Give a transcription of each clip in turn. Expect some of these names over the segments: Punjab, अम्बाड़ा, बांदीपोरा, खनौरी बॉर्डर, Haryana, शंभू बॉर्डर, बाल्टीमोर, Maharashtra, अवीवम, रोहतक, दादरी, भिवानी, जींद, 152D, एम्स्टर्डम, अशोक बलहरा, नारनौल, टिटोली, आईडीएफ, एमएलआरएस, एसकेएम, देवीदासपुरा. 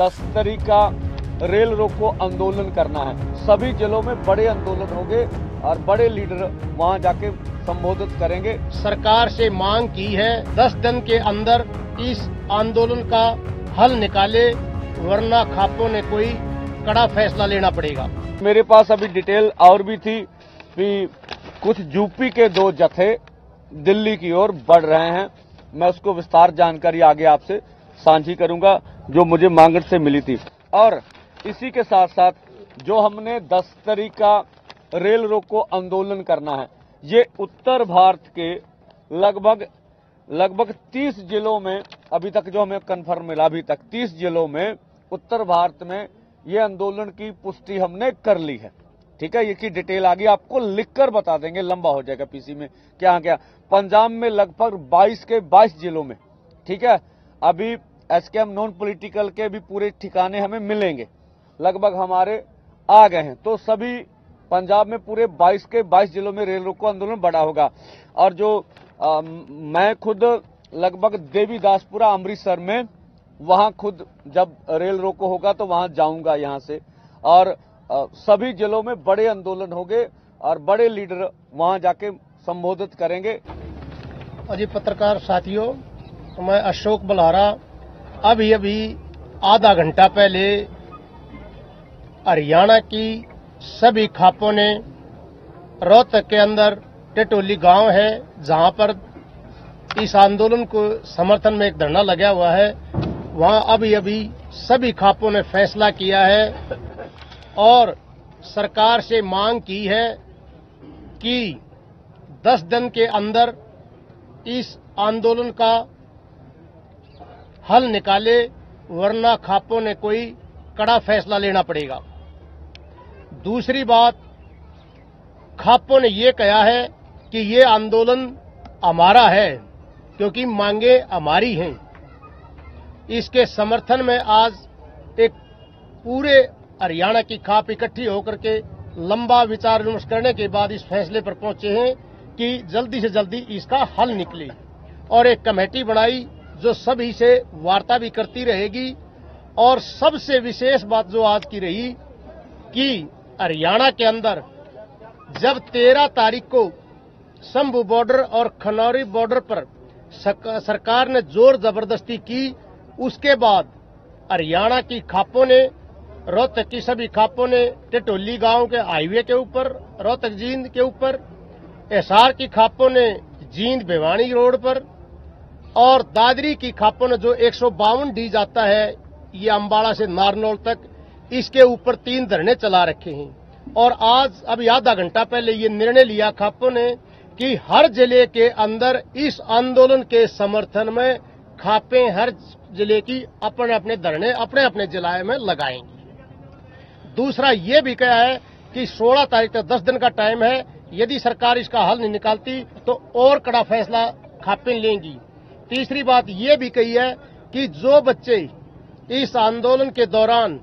10 तारीख का रेल रोको आंदोलन करना है। सभी जिलों में बड़े आंदोलन होंगे और बड़े लीडर वहां जाके संबोधित करेंगे। सरकार से मांग की है 10 दिन के अंदर इस आंदोलन का हल निकाले, वरना खापों ने कोई कड़ा फैसला लेना पड़ेगा। मेरे पास अभी डिटेल और भी थी कि कुछ यूपी के 2 जत्थे दिल्ली की ओर बढ़ रहे हैं। मैं उसको विस्तार जानकारी आगे आपसे साझी करूंगा जो मुझे मांगट से मिली थी। और इसी के साथ साथ जो हमने 10 तारीख का रेल रोको आंदोलन करना है, ये उत्तर भारत के लगभग 30 जिलों में, अभी तक जो हमें कन्फर्म मिला अभी तक 30 जिलों में उत्तर भारत में ये आंदोलन की पुष्टि हमने कर ली है। ठीक है, ये की डिटेल आगे आपको लिखकर बता देंगे, लंबा हो जाएगा पीसी में क्या क्या। पंजाब में लगभग 22 के 22 जिलों में, ठीक है, अभी एसकेएम नॉन पॉलिटिकल के भी पूरे ठिकाने हमें मिलेंगे, लगभग हमारे आ गए हैं। तो सभी पंजाब में पूरे 22 के 22 जिलों में रेल रोको आंदोलन बड़ा होगा। और जो मैं खुद लगभग देवीदासपुरा अमृतसर में, वहां खुद जब रेल रोको होगा तो वहां जाऊंगा यहां से। और सभी जिलों में बड़े आंदोलन होंगे और बड़े लीडर वहां जाके संबोधित करेंगे। अजी पत्रकार साथियों, मैं अशोक बलहरा अभी अभी आधा घंटा पहले हरियाणा की सभी खापों ने रोहतक के अंदर टिटोली गांव है जहां पर इस आंदोलन को समर्थन में एक धरना लगा हुआ है, वहां अभी अभी सभी खापों ने फैसला किया है और सरकार से मांग की है कि 10 दिन के अंदर इस आंदोलन का हल निकाले, वरना खापों ने कोई कड़ा फैसला लेना पड़ेगा। दूसरी बात, खापों ने ये कहा है कि ये आंदोलन हमारा है क्योंकि मांगे हमारी हैं। इसके समर्थन में आज एक पूरे हरियाणा की खाप इकट्ठी होकर के लंबा विचार विमर्श करने के बाद इस फैसले पर पहुंचे हैं कि जल्दी से जल्दी इसका हल निकले और एक कमेटी बनाई जो सभी से वार्ता भी करती रहेगी। और सबसे विशेष बात जो आज की रही कि हरियाणा के अंदर जब 13 तारीख को शंभू बॉर्डर और खनौरी बॉर्डर पर सरकार ने जोर जबरदस्ती की, उसके बाद हरियाणा की खापों ने, रोहतक की सभी खापों ने टिटोली गांव के हाईवे के ऊपर, रोहतक जींद के ऊपर, एसआर की खापों ने जींद भिवानी रोड पर, और दादरी की खापों ने जो 152D जाता है ये अम्बाड़ा से नारनौल तक, इसके ऊपर 3 धरने चला रखे हैं। और आज अभी आधा घंटा पहले ये निर्णय लिया खापों ने कि हर जिले के अंदर इस आंदोलन के समर्थन में खापें हर जिले की अपने अपने धरने अपने अपने जिले में लगाएंगी। दूसरा ये भी कहा है कि 16 तारीख तक 10 दिन का टाइम है, यदि सरकार इसका हल नहीं निकालती तो और कड़ा फैसला खापें लेंगी। तीसरी बात ये भी कही है कि जो बच्चे इस आंदोलन के दौरान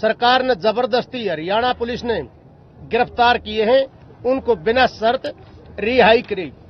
सरकार ने जबरदस्ती हरियाणा पुलिस ने गिरफ्तार किए हैं उनको बिना शर्त रिहाई करेगी।